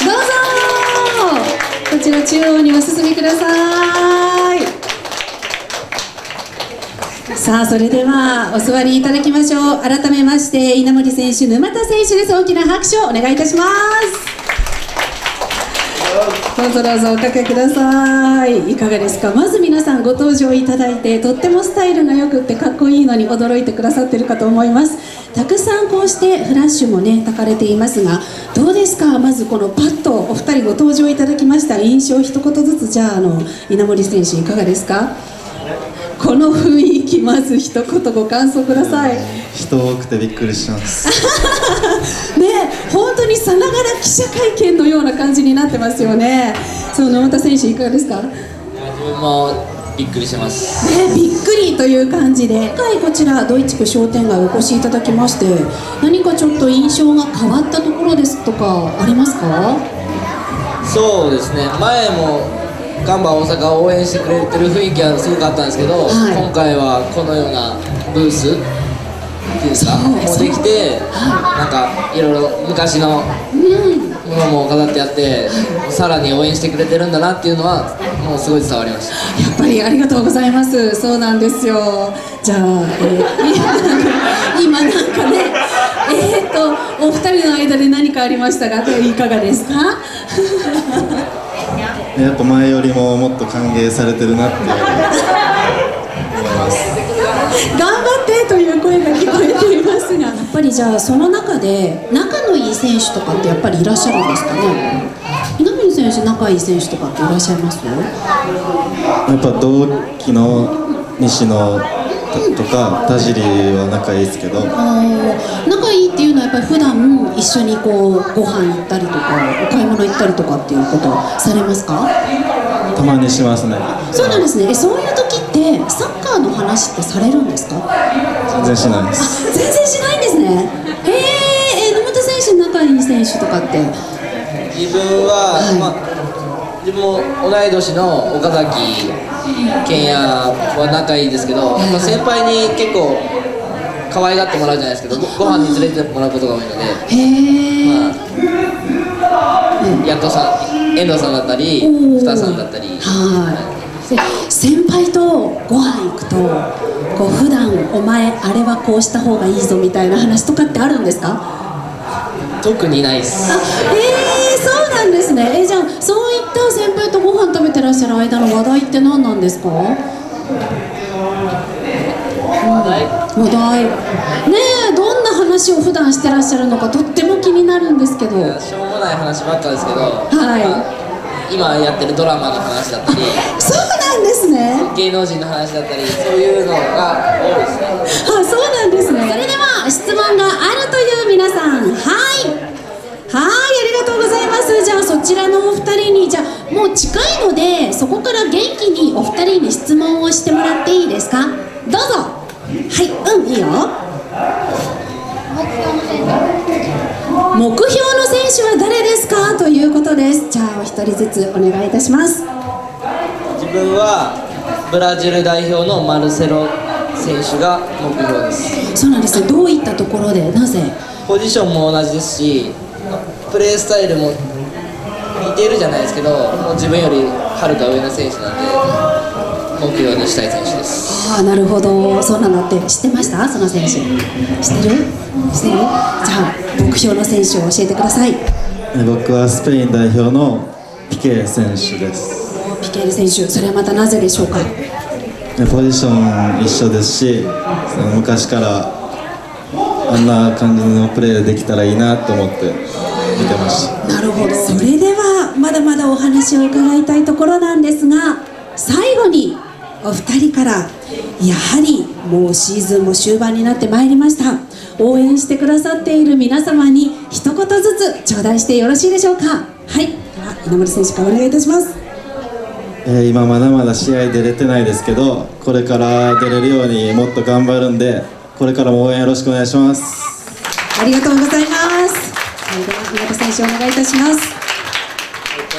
どうぞこちら中央にお進みください。さあそれではお座りいただきましょう。改めまして稲森選手、沼田選手です。大きな拍手をお願いいたします。どうぞどうぞおかけください。いかがですか。まず皆さんご登場いただいて、とってもスタイルがよくってかっこいいのに驚いてくださってるかと思います。たくさんこうしてフラッシュもねたかれていますが、どうですか。まずこのパッとお二人ご登場いただきました印象一言ずつ、じゃあ稲森選手いかがですか。この雰囲気まず一言ご感想ください。人多くてびっくりしますねえ、本当にさながら記者会見のような感じになってますよね。そう、沼田選手いかがですか。自分もびっくりしてますね、びっくりという感じで。今回こちらドイツ区商店街お越しいただきまして、何かちょっと印象が変わったところですとかありますか。そうですね、前もガンバ大阪を応援してくれてる雰囲気はすごくあったんですけど、はい、今回はこのようなブースっていうんですかもできて、なんかいろいろ昔のものも飾ってあって、はい、さらに応援してくれてるんだなっていうのはもうすごい伝わりました。やっぱりありがとうございます。そうなんですよ。じゃあ、今なんかねお二人の間で何かありましたがいかがですかやっぱ前よりももっと歓迎されてるなって思います頑張ってという声が聞こえていますが、やっぱりじゃあその中で仲のいい選手とかってやっぱりいらっしゃるんですかね。稲森選手仲いい選手とかっていらっしゃいますか。やっぱ同期の西野とか田尻は仲いいですけど、仲いいっていうのはやっぱり普段一緒にこうご飯行ったりとかお買い物行ったりとかっていうことされますか。たまにしますね。そうなんですね。そういう時ってサッカーの話ってされるんですか。全然しないです。全然しないんですね。野本選手仲いい選手とかって自分は、はい、自分も同い年の岡崎健也は仲いいですけど、先輩に結構可愛がってもらうじゃないですけど、ご飯に連れてもらうことが多いので、やっとさん、遠藤さんだったりふたさんだったり、先輩とご飯行くとこう普段お前あれはこうした方がいいぞみたいな話とかってあるんですか。特にないです。そうなんですね。じゃあそういった先輩とご飯食べてらっしゃる間の話題って何なんですか。話題ねえ、どんな話を普段してらっしゃるのかとっても気になるんですけど。しょうもない話ばっかですけど、はい、今やってるドラマの話だったりそうなんですね。芸能人の話だったり、そういうのが多いですね。あ、そうなんですね。それでは質問があるという皆さん、ありがとうございます。じゃあそちらのお二人に、じゃあもう近いのでそこから元気にお二人に質問をしてもらっていいですか。どうぞ。はい、いいよ。目標の選手は誰ですかということです。じゃあお一人ずつお願いいたします。自分はブラジル代表のマルセロ選手が目標です。そうなんですね。どういったところで、なぜ。ポジションも同じですし、プレースタイルも似ているじゃないですけど、もう自分よりはるか上の選手なんで目標にしたい選手です。ああ、なるほど。そうなのって知ってました。その選手知ってるじゃあ目標の選手を教えてください。僕はスペイン代表のピケ選手です。ピケール選手、それはまたなぜでしょうか。ポジション一緒ですし、昔からあんな感じのプレーできたらいいなと思って見てました。なるほど。それではまだまだお話を伺いたいところなんですが、最後にお二人から、やはりもうシーズンも終盤になってまいりました、応援してくださっている皆様に一言ずつ頂戴してよろしいでしょうか。はい、では稲森選手からお願いいたします。今まだまだ試合出れてないですけど、これから出れるようにもっと頑張るんで、これからも応援よろしくお願いします。ありがとうございます。では宮田選手お願いいたします。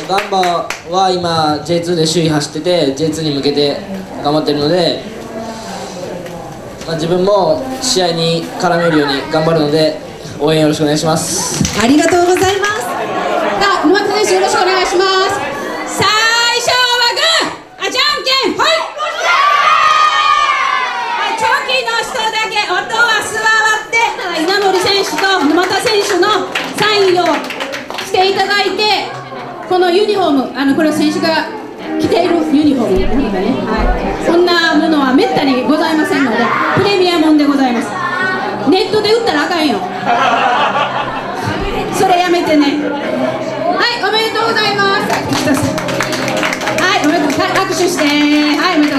ガンバは今 J2 で首位走ってて J2 に向けて頑張ってるので、自分も試合に絡めるように頑張るので応援よろしくお願いします。ありがとうございます。ユニフォーム、これは選手が着ているユニフォーム、はい、そんなものはめったにございませんので、プレミアもんでございます。ネットで売ったらあかんよそれやめてね。はい、おめでとうございます。はい、おめでとう、握手して。はい、おめでとう。